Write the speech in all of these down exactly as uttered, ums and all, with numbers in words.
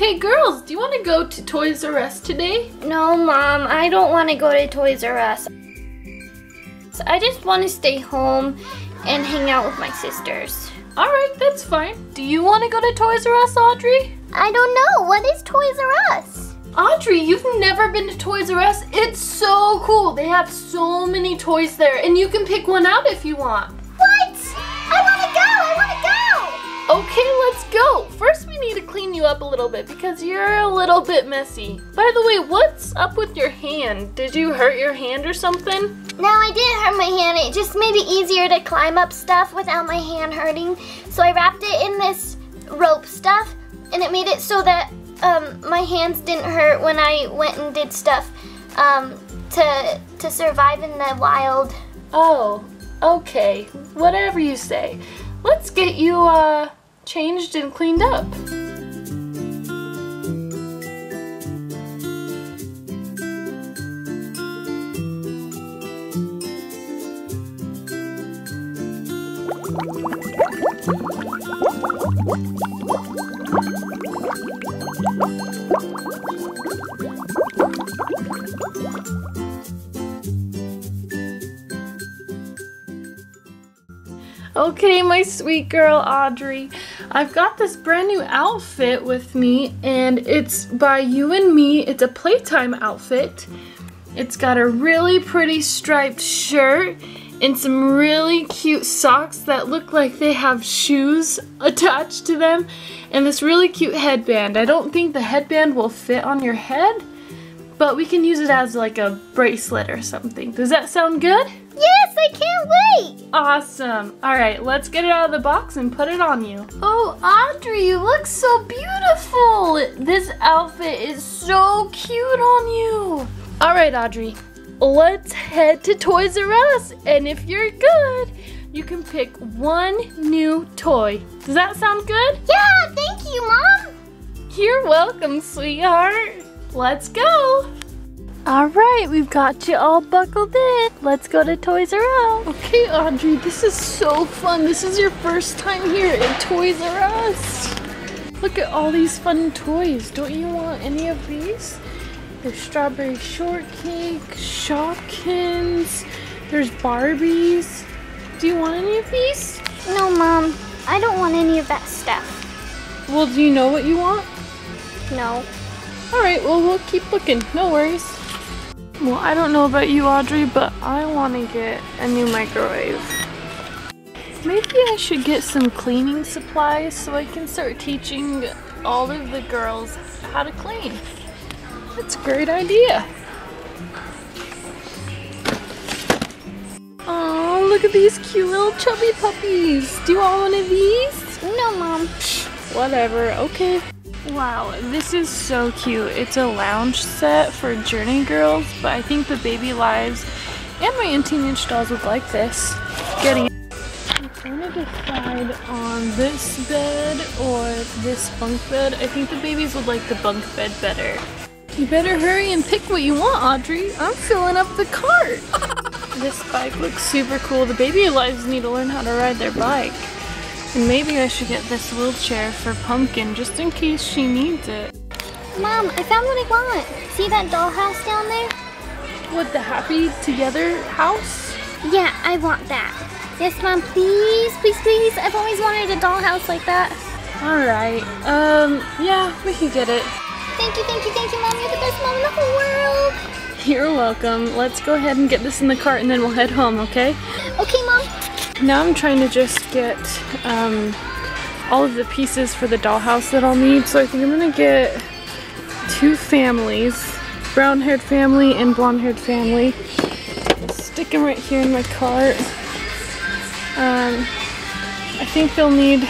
Hey girls, do you want to go to Toys R Us today? No, Mom, I don't want to go to Toys R Us. So I just want to stay home and hang out with my sisters. Alright, that's fine. Do you want to go to Toys R Us, Audrey? I don't know. What is Toys R Us? Audrey, you've never been to Toys R Us? It's so cool. They have so many toys there, and you can pick one out if you want. What? I want to go! I want to go! Okay, let's go. First, we need to clean you up a little bit because you're a little bit messy. By the way, what's up with your hand? Did you hurt your hand or something? No, I didn't hurt my hand. It just made it easier to climb up stuff without my hand hurting. So I wrapped it in this rope stuff, and it made it so that um, my hands didn't hurt when I went and did stuff um, to, to survive in the wild. Oh, okay. Whatever you say. Let's get you uh, changed and cleaned up. Okay, my sweet girl Audrey, I've got this brand new outfit with me, and it's by You and Me. It's a playtime outfit. It's got a really pretty striped shirt and some really cute socks that look like they have shoes attached to them, and this really cute headband. I don't think the headband will fit on your head, but we can use it as like a bracelet or something. Does that sound good? Yes, I can't wait! Awesome. All right, let's get it out of the box and put it on you. Oh, Audrey, you look so beautiful. This outfit is so cute on you. All right, Audrey. Let's head to Toys R Us, and if you're good, you can pick one new toy. Does that sound good? Yeah, thank you, Mom. You're welcome, sweetheart. Let's go. All right, we've got you all buckled in. Let's go to Toys R Us. Okay, Audrey, this is so fun. This is your first time here at Toys R Us. Look at all these fun toys. Don't you want any of these? There's Strawberry Shortcake, Shopkins, there's Barbies. Do you want any of these? No, Mom. I don't want any of that stuff. Well, do you know what you want? No. All right, well, we'll keep looking. No worries. Well, I don't know about you, Audrey, but I want to get a new microwave. Maybe I should get some cleaning supplies so I can start teaching all of the girls how to clean. That's a great idea. Oh, look at these cute little chubby puppies. Do you want one of these? No, Mom. Whatever, okay. Wow, this is so cute. It's a lounge set for Journey Girls, but I think the Baby Lives and my and Teenage Dolls would like this. Getting it. I'm trying to decide on this bed or this bunk bed. I think the babies would like the bunk bed better. You better hurry and pick what you want, Audrey. I'm filling up the cart. This bike looks super cool. The Baby Alives need to learn how to ride their bike. And maybe I should get this wheelchair for Pumpkin just in case she needs it. Mom, I found what I want. See that dollhouse down there? What, the Happy Together house? Yeah, I want that. Yes, Mom, please, please, please. I've always wanted a dollhouse like that. All right. Um, yeah, we can get it. Thank you, thank you, thank you, Mom. You're the best mom in the whole world. You're welcome. Let's go ahead and get this in the cart and then we'll head home, okay? Okay, Mom. Now I'm trying to just get um, all of the pieces for the dollhouse that I'll need. So I think I'm going to get two families, brown-haired family and blonde-haired family. Stick them right here in my cart. Um, I think they'll need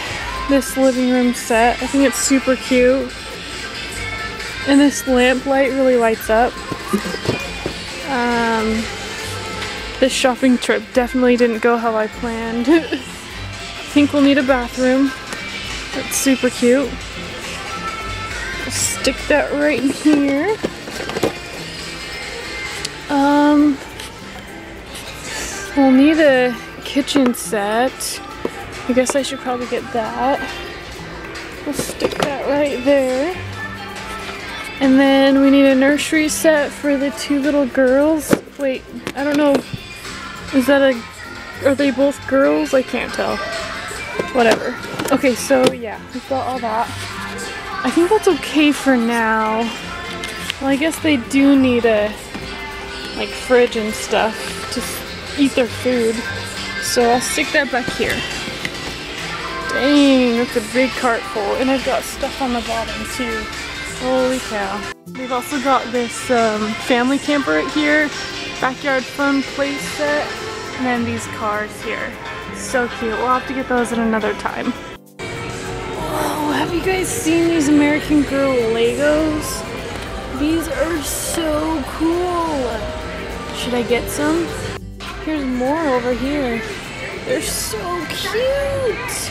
this living room set. I think it's super cute. And this lamp light really lights up. Um, this shopping trip definitely didn't go how I planned. I think we'll need a bathroom. That's super cute. Stick that right in here. Um, we'll need a kitchen set. I guess I should probably get that. We'll stick that right there. And then we need a nursery set for the two little girls. Wait, I don't know. Is that a, are they both girls? I can't tell. Whatever. Okay, so yeah, we've got all that. I think that's okay for now. Well, I guess they do need a like fridge and stuff to eat their food. So I'll stick that back here. Dang, that's a big cart full. And I've got stuff on the bottom too. Holy cow. They've also got this um, family camper right here, backyard fun play set, and then these cars here. So cute. We'll have to get those at another time. Whoa, have you guys seen these American Girl Legos? These are so cool. Should I get some? Here's more over here. They're so cute.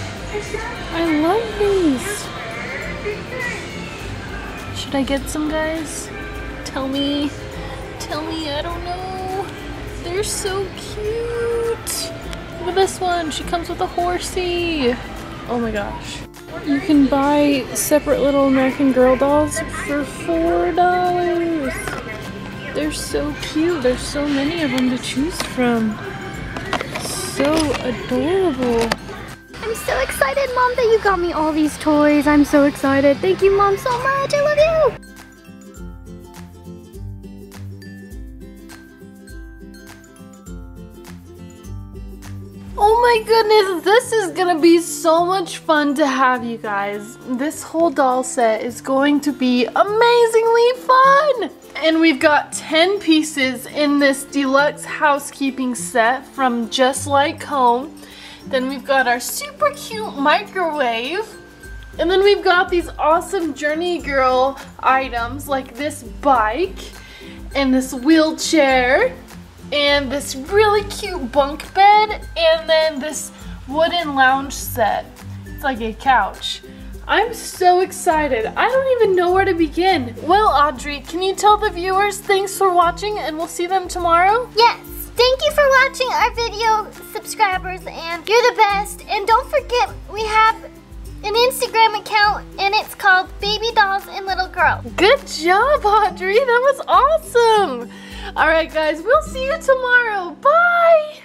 I love these. Should I get some, guys? Tell me. Tell me. I don't know. They're so cute. Look at this one. She comes with a horsey. Oh my gosh. You can buy separate little American Girl dolls for four dollars. They're so cute. There's so many of them to choose from. So adorable. I'm so excited, Mom, that you got me all these toys. I'm so excited. Thank you, Mom, so much. I love you. Oh my goodness, this is gonna be so much fun to have, you guys. This whole doll set is going to be amazingly fun. And we've got ten pieces in this deluxe housekeeping set from Just Like Home. Then we've got our super cute microwave. And then we've got these awesome Journey Girl items like this bike and this wheelchair and this really cute bunk bed and then this wooden lounge set. It's like a couch. I'm so excited. I don't even know where to begin. Well, Audrey, can you tell the viewers thanks for watching and we'll see them tomorrow? Yes. Thank you for watching our video, subscribers, and you're the best. And don't forget, we have an Instagram account and it's called Baby Dolls and Little Girls. Good job, Audrey. That was awesome. All right, guys, we'll see you tomorrow. Bye.